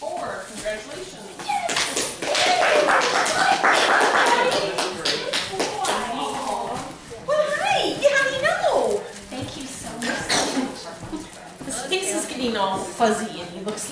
Congratulations. Yay! Yay! you know, fuzzy and he looks